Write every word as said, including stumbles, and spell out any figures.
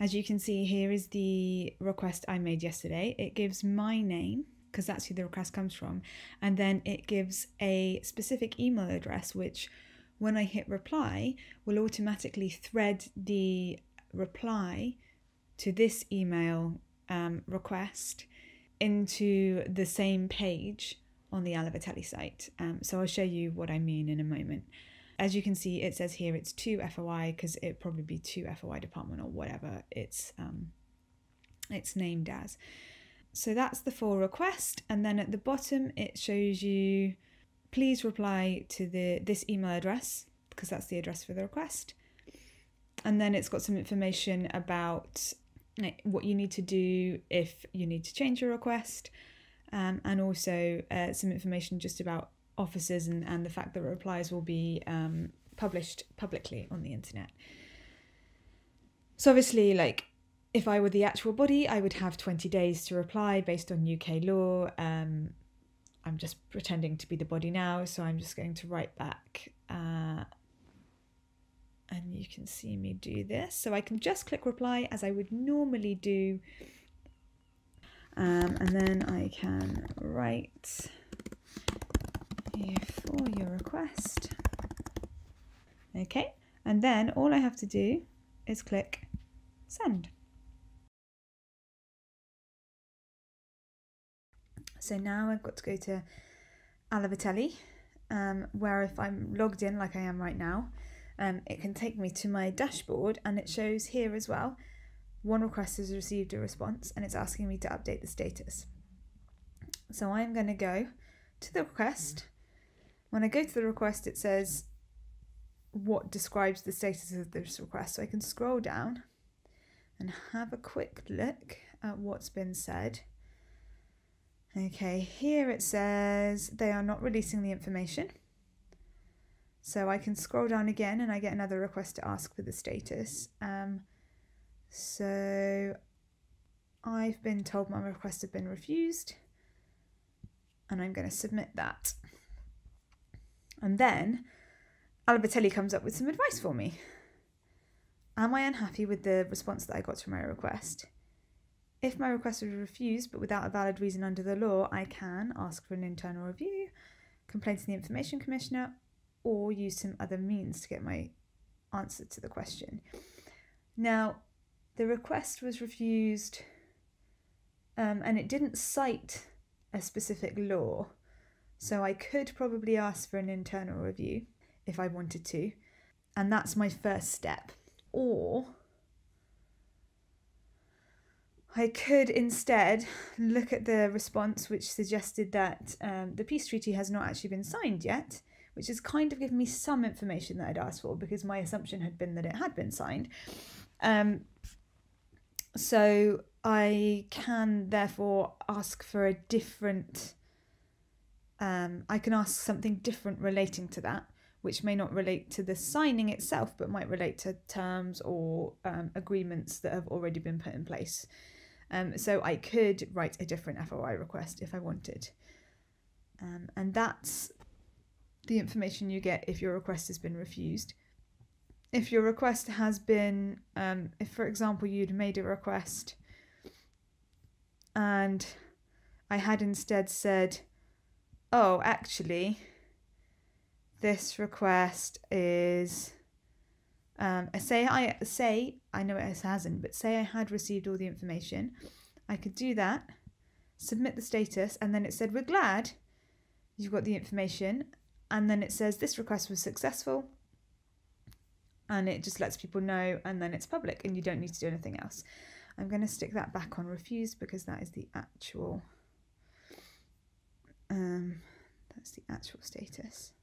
As you can see, here is the request I made yesterday. It gives my name, because that's who the request comes from, and then it gives a specific email address, which when I hit reply will automatically thread the reply to this email um, request into the same page on the Alaveteli site. Um, so I'll show you what I mean in a moment. As you can see, it says here it's two F O I, because it'd probably be two F O I department or whatever it's um, it's named as. So that's the full request, and then at the bottom it shows you please reply to the this email address, because that's the address for the request. And then it's got some information about what you need to do if you need to change your request, um, and also uh, some information just about officers and, and the fact that replies will be um, published publicly on the internet. So obviously, like, if I were the actual body, I would have twenty days to reply based on U K law. Um, I'm just pretending to be the body now, so I'm just going to write back. Uh, and you can see me do this. So I can just click reply as I would normally do. Um, and then I can write here for your request. Okay, and then all I have to do is click send. So now I've got to go to Alaveteli, um, where if I'm logged in like I am right now, um, it can take me to my dashboard, and it shows here as well, one request has received a response, and it's asking me to update the status. So I'm going to go to the request. When I go to the request, it says what describes the status of this request. So I can scroll down and have a quick look at what's been said. Okay, here it says they are not releasing the information. So I can scroll down again and I get another request to ask for the status. Um, so I've been told my requests have been refused, and I'm going to submit that. And then Alaveteli comes up with some advice for me. Am I unhappy with the response that I got to my request? If my request was refused but without a valid reason under the law, I can ask for an internal review, complain to the Information Commissioner, or use some other means to get my answer to the question. Now, the request was refused, um, and it didn't cite a specific law, so I could probably ask for an internal review if I wanted to, and that's my first step. Or I could instead look at the response, which suggested that um, the peace treaty has not actually been signed yet, which has kind of given me some information that I'd asked for, because my assumption had been that it had been signed. Um, so I can therefore ask for a different, um, I can ask something different relating to that, which may not relate to the signing itself, but might relate to terms or um, agreements that have already been put in place. Um, so I could write a different F O I request if I wanted. Um, and that's the information you get if your request has been refused. If your request has been, um, if for example you'd made a request and I had instead said, oh, actually, this request is, um, say I say I know it hasn't, but say I had received all the information, I could do that, submit the status, and then it said, we're glad you've got the information. And then it says this request was successful, and it just lets people know, and then it's public and you don't need to do anything else. I'm going to stick that back on refused, because that is the actual, um, that's the actual status.